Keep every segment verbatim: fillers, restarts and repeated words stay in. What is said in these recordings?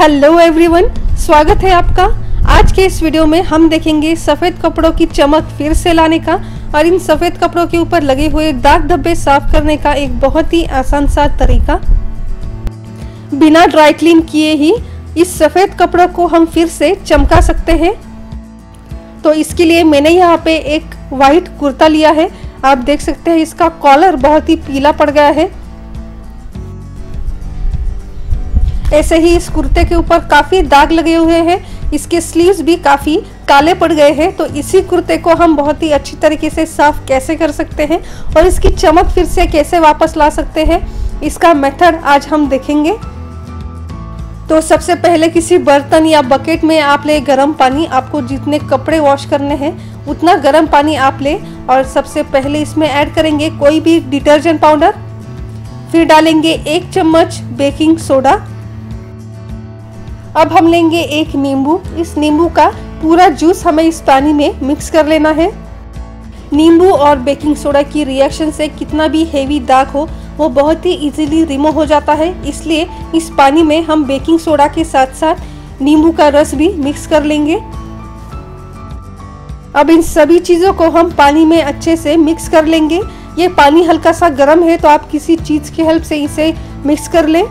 Hello everyone, स्वागत है आपका। आज के इस वीडियो में हम देखेंगे सफ़ेद कपड़ों की चमक फिर से लाने का और इन सफ़ेद कपड़ों के ऊपर लगे हुए दाग धब्बे साफ करने का एक बहुत ही आसान सा तरीका। बिना ड्राई क्लीन किए ही इस सफ़ेद कपड़ों को हम फिर से चमका सकते हैं। तो इसके लिए मैंने यहाँ पे एक वाइट कुर्ता लिया है। आप देख सकते हैं इसका कॉलर बहुत ही पीला पड़ गया है। ऐसे ही इस कुर्ते के ऊपर काफ़ी दाग लगे हुए हैं, इसके स्लीव्स भी काफ़ी काले पड़ गए हैं। तो इसी कुर्ते को हम बहुत ही अच्छी तरीके से साफ कैसे कर सकते हैं और इसकी चमक फिर से कैसे वापस ला सकते हैं, इसका मेथड आज हम देखेंगे। तो सबसे पहले किसी बर्तन या बकेट में आप ले गर्म पानी। आपको जितने कपड़े वॉश करने हैं उतना गर्म पानी आप ले और सबसे पहले इसमें ऐड करेंगे कोई भी डिटर्जेंट पाउडर, फिर डालेंगे एक चम्मच बेकिंग सोडा। अब हम लेंगे एक नींबू। इस नींबू का पूरा जूस हमें इस पानी में मिक्स कर लेना है। नींबू और बेकिंग सोडा की रिएक्शन से कितना भी हेवी दाग हो वो बहुत ही इजीली रिमूव हो जाता है, इसलिए इस पानी में हम बेकिंग सोडा के साथ साथ नींबू का रस भी मिक्स कर लेंगे। अब इन सभी चीज़ों को हम पानी में अच्छे से मिक्स कर लेंगे। ये पानी हल्का सा गर्म है, तो आप किसी चीज़ की हेल्प से इसे मिक्स कर लें।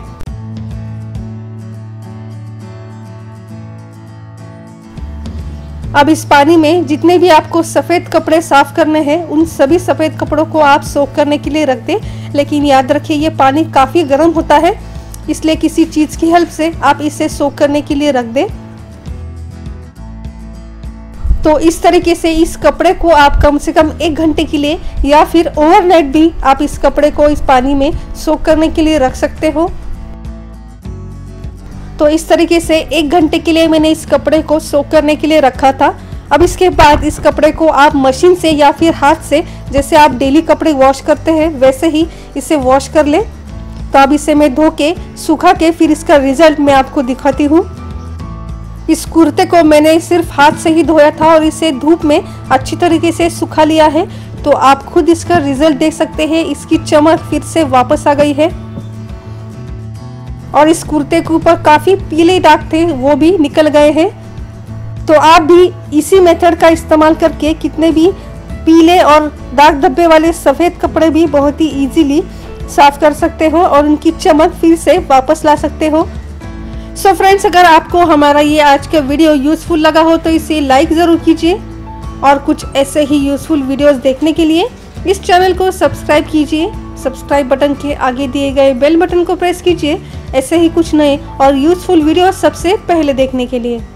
अब इस पानी में जितने भी आपको सफ़ेद कपड़े साफ़ करने हैं उन सभी सफ़ेद कपड़ों को आप सोख करने के लिए रख दें। लेकिन याद रखिए ये पानी काफ़ी गर्म होता है, इसलिए किसी चीज़ की हेल्प से आप इसे सोख करने के लिए रख दें। तो इस तरीके से इस कपड़े को आप कम से कम एक घंटे के लिए या फिर ओवरनाइट भी आप इस कपड़े को इस पानी में सोख करने के लिए रख सकते हो। तो इस तरीके से एक घंटे के लिए मैंने इस कपड़े को सोख करने के लिए रखा था। अब इसके बाद इस कपड़े को आप मशीन से या फिर हाथ से, जैसे आप डेली कपड़े वॉश करते हैं वैसे ही इसे वॉश कर लें। तो अब इसे मैं धो के सूखा के फिर इसका रिजल्ट मैं आपको दिखाती हूँ। इस कुर्ते को मैंने सिर्फ हाथ से ही धोया था और इसे धूप में अच्छी तरीके से सूखा लिया है। तो आप खुद इसका रिजल्ट देख सकते हैं, इसकी चमक फिर से वापस आ गई है और इस कुर्ते के ऊपर काफ़ी पीले दाग थे वो भी निकल गए हैं। तो आप भी इसी मेथड का इस्तेमाल करके कितने भी पीले और दाग धब्बे वाले सफ़ेद कपड़े भी बहुत ही इजीली साफ़ कर सकते हो और उनकी चमक फिर से वापस ला सकते हो। सो फ्रेंड्स, अगर आपको हमारा ये आज का वीडियो यूज़फुल लगा हो तो इसे लाइक ज़रूर कीजिए और कुछ ऐसे ही यूज़फुल वीडियोज़ देखने के लिए इस चैनल को सब्सक्राइब कीजिए। सब्सक्राइब बटन के आगे दिए गए बेल बटन को प्रेस कीजिए ऐसे ही कुछ नए और यूज़फुल वीडियो सबसे पहले देखने के लिए।